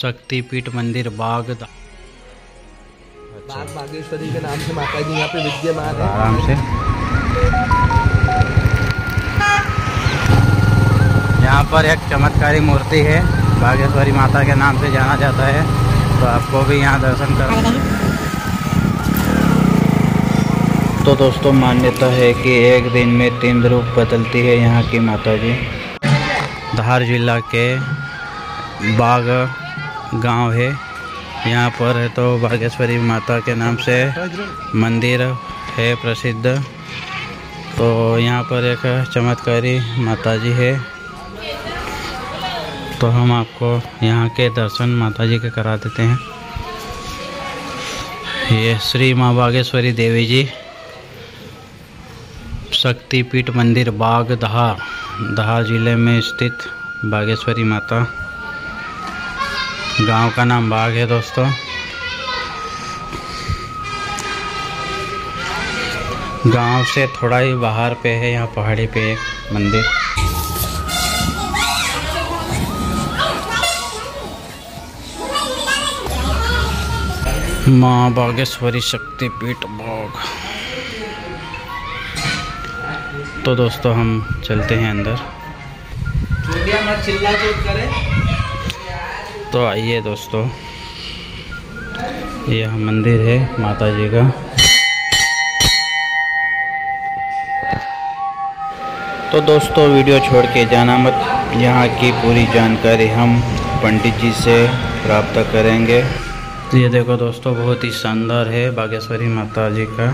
शक्तिपीठ मंदिर बाग। अच्छा। बागेश्वरी के नाम से माता जी यहाँ पे विद्यमान है। आराम से यहाँ पर एक चमत्कारी मूर्ति है, बागेश्वरी माता के नाम से जाना जाता है, तो आपको भी यहाँ दर्शन करना। तो दोस्तों मान्यता है कि एक दिन में 3 रूप बदलती है यहाँ की माता जी। धार जिला के बाघ गांव है, यहाँ पर है तो बागेश्वरी माता के नाम से मंदिर है प्रसिद्ध। तो यहाँ पर एक चमत्कारी माता जी है, तो हम आपको यहाँ के दर्शन माता जी के करा देते हैं। ये श्री माँ बागेश्वरी देवी जी, शक्तिपीठ मंदिर बाग धार जिले में स्थित बागेश्वरी माता। गांव का नाम बाग है दोस्तों। गांव से थोड़ा ही बाहर पे है, यहाँ पहाड़ी पे मंदिर। माँ बागेश्वरी शक्तिपीठ बाग। तो दोस्तों हम चलते हैं अंदर। चिल्ला चोट करे। तो आइए दोस्तों, यह मंदिर है माता जी का। तो दोस्तों वीडियो छोड़ के जाना मत, यहाँ की पूरी जानकारी हम पंडित जी से प्राप्त करेंगे। ये देखो दोस्तों, बहुत ही शानदार है बागेश्वरी माता जी का।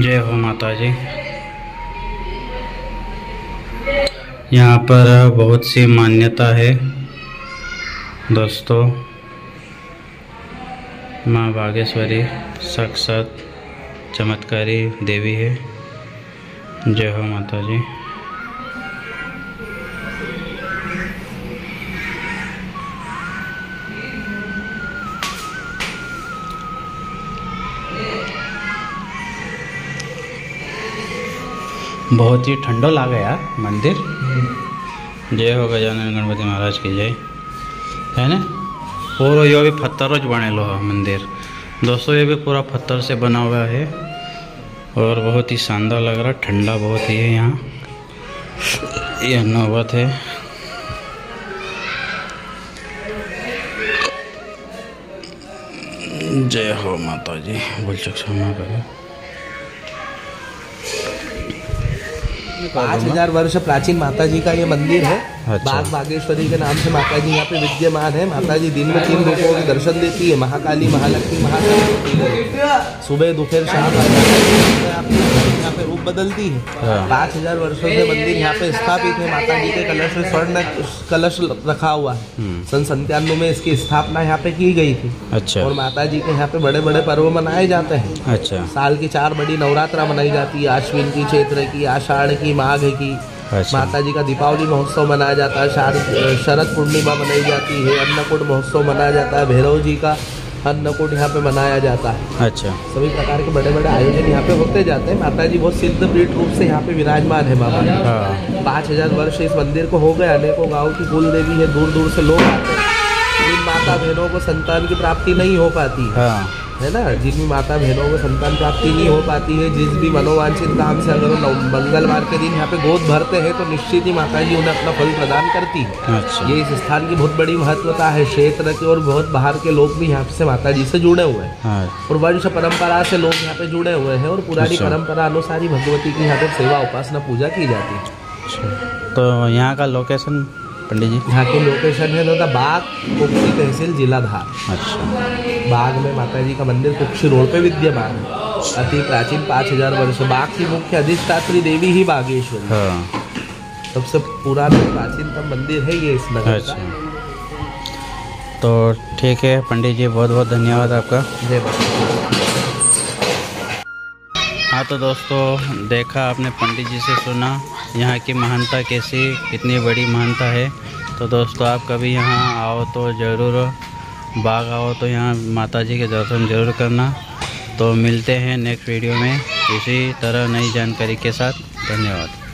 जय हो माता जी। यहाँ पर बहुत सी मान्यता है दोस्तों। माँ बागेश्वरी साक्षात चमत्कारी देवी है। जय हो माता जी। बहुत ही ठंडो लग गया मंदिर। जय हो गजानन गणपति महाराज की जय। है ना, और ये भी पत्थर से बने लो मंदिर दोस्तों, ये भी पूरा पत्थर से बना हुआ है और बहुत ही शानदार लग रहा। ठंडा बहुत ही है यहाँ। यह नौबत है। जय हो माता जी। बोल क्षमा करो। 5000 वर्ष प्राचीन माता जी का ये मंदिर है। अच्छा। बाग बागेश्वरी के नाम से माता जी यहाँ पे विद्यमान है। माता जी दिन में 3 रूपों के दर्शन देती है, महाकाली, महालक्ष्मी, महासरस्वती। सुबह, दोपहर, शाम यहाँ पे रूप बदलती है। 5000 वर्षों से मंदिर यहाँ पे स्थापित है। माता जी के कलश में स्वर्ण कलश रखा हुआ है। सन 97 में इसकी स्थापना यहाँ पे की गई थी। अच्छा। और माता जी के यहाँ पे बड़े बड़े पर्व मनाए जाते हैं। अच्छा। साल की 4 बड़ी नवरात्रा मनाई जाती है, आश्विन की, चैत्र की, आषाढ़ की, माघ की। अच्छा। माता जी का दीपावली महोत्सव मनाया जाता है, शरद पूर्णिमा मनाई जाती है, अन्नकूट महोत्सव मनाया जाता है, भैरव जी का अन्नकूट यहाँ पे मनाया जाता है। अच्छा। सभी प्रकार के बड़े बड़े आयोजन यहाँ पे होते जाते हैं। माता जी बहुत सिद्धपीठ रूप से यहाँ पे विराजमान है बाबा। 5000 वर्ष इस मंदिर को हो गया। अनेकों गाँव की कुल देवी है, दूर दूर से लोग आते हैं। जिन माता बहनों को संतान की प्राप्ति नहीं हो पाती है ना, जिन भी माता बहनों को संतान प्राप्ति नहीं हो पाती है, जिस भी मनोवांछित काम से अगर वो मंगलवार के दिन यहाँ पे गोद भरते हैं तो निश्चित ही माता जी उन्हें अपना फल प्रदान करती है। अच्छा। ये इस स्थान की बहुत बड़ी महत्वता है। क्षेत्र के और बहुत बाहर के लोग भी यहाँ से माता जी से जुड़े हुए हैं और वंश परंपरा से लोग यहाँ पे जुड़े हुए हैं और पुरानी परंपरा अनुसार भगवती की यहाँ पे सेवा, उपासना, पूजा की जाती है। तो यहाँ का लोकेशन पंडित जी? यहाँ के लोकेशन है दादा बाग, कुक्षी तहसील, जिला धार। अच्छा। बाग में माता जी का मंदिर कुक्षी रोड पे विद्यमान है। अति प्राचीन 5000 वर्ष। बाग की मुख्य अधिष्ठात्री देवी ही बागेश्वरी। हाँ। सबसे पुराना प्राचीनतम मंदिर है ये इस नगर का। अच्छा। तो ठीक है पंडित जी, बहुत बहुत धन्यवाद आपका। जय बाबा। हाँ तो दोस्तों देखा आपने, पंडित जी से सुना यहाँ की महानता कैसी, कितनी बड़ी महानता है। तो दोस्तों आप कभी यहाँ आओ तो ज़रूर, बाग आओ तो यहाँ माता जी के दर्शन ज़रूर करना। तो मिलते हैं नेक्स्ट वीडियो में इसी तरह नई जानकारी के साथ। धन्यवाद।